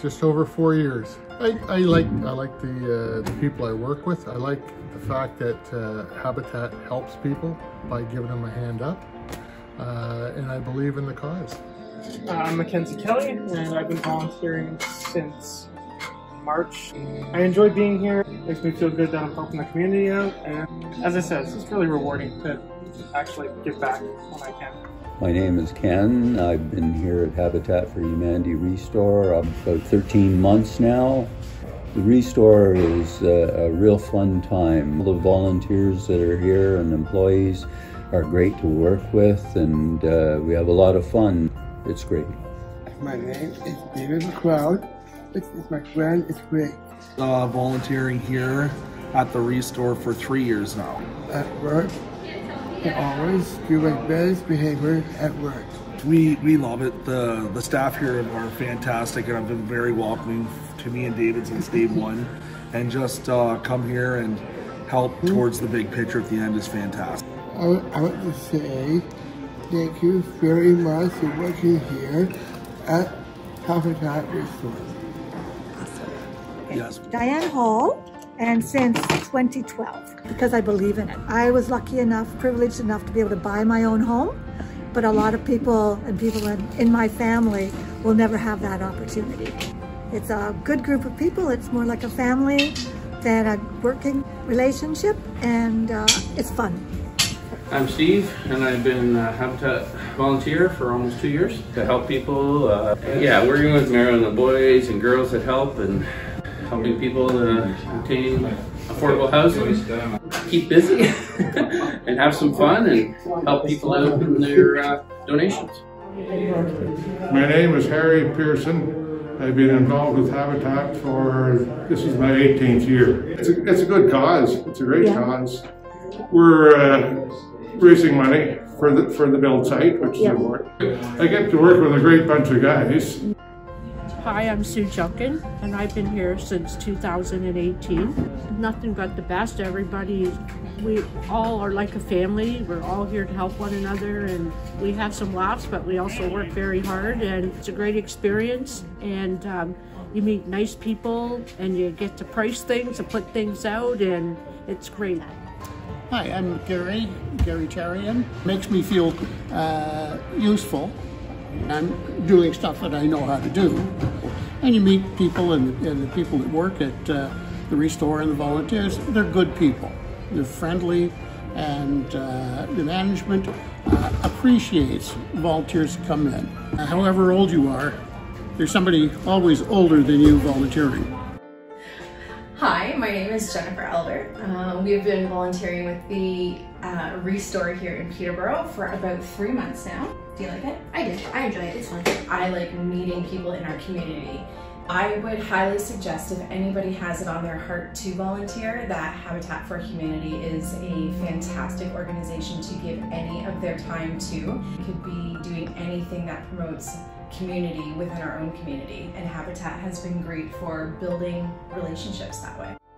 just over 4 years. I like the people I work with. I like the fact that Habitat helps people by giving them a hand up, and I believe in the cause. I'm Mackenzie Kelly, and I've been volunteering since March. I enjoy being here. It makes me feel good that I'm helping the community out, and as I said, it's just really rewarding to actually give back when I can. My name is Ken. I've been here at Habitat for Humanity ReStore about 13 months now. The ReStore is a real fun time. All the volunteers that are here and employees are great to work with, and we have a lot of fun. It's great. My name is David McLeod. This is my friend. It's great. Volunteering here at the ReStore for 3 years now. At work. I always do my best behavior at work. We love it. The staff here are fantastic, and have been very welcoming to me and David since day one. And just come here and help towards the big picture at the end is fantastic. I want to say thank you very much for working here at Habitat ReStores. Yes. Diane Hall. And since 2012, because I believe in it. I was lucky enough, privileged enough to be able to buy my own home, but a lot of people and people in my family will never have that opportunity. It's a good group of people. It's more like a family than a working relationship, and it's fun. I'm Steve, and I've been a Habitat volunteer for almost 2 years to help people. Yeah, working with Mary and the boys and girls that help, and helping people to obtain affordable housing, keep busy, and have some fun, and help people out in their donations. My name is Harry Pearson. I've been involved with Habitat for, this is my 18th year. It's a good cause. It's a great cause. We're raising money for the build site, which is important. I get to work with a great bunch of guys. Hi, I'm Sue Junkin, and I've been here since 2018. Nothing but the best. Everybody, we all are like a family. We're all here to help one another, and we have some laughs, but we also work very hard, and it's a great experience. And you meet nice people, and you get to price things and put things out, and it's great. Hi, I'm Gary Tarion. Makes me feel useful. I'm doing stuff that I know how to do. And you meet people, and the people that work at the ReStore and the volunteers, they're good people. They're friendly, and the management appreciates volunteers who come in. However old you are, there's somebody always older than you volunteering. Hi, my name is Jennifer Elder. We've been volunteering with the ReStore here in Peterborough for about 3 months now. Do you like it? I do. I enjoy it. It's fun. I like meeting people in our community. I would highly suggest, if anybody has it on their heart to volunteer, that Habitat for Humanity is a fantastic organization to give any of their time to. You could be doing anything that promotes community within our own community, and Habitat has been great for building relationships that way.